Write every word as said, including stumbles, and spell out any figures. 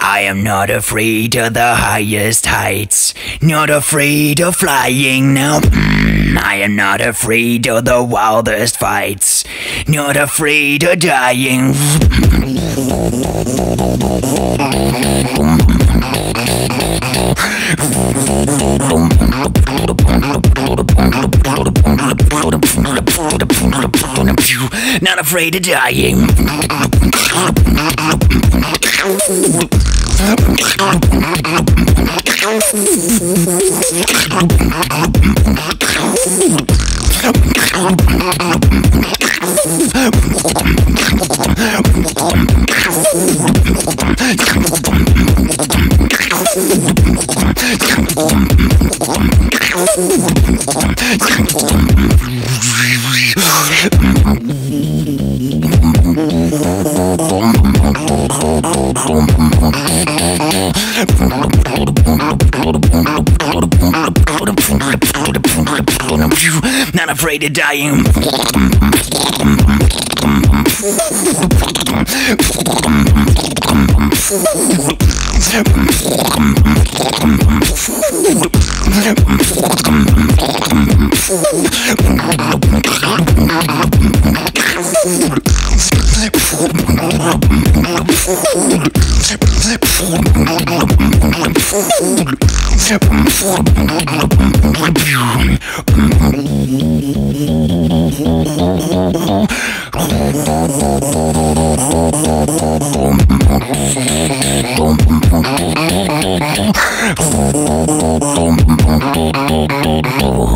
I am not afraid of the highest heights, not afraid of flying now. Mm, I am not afraid of the wildest fights, not afraid of dying. Not afraid of dying. Not afraid of dying. Oh.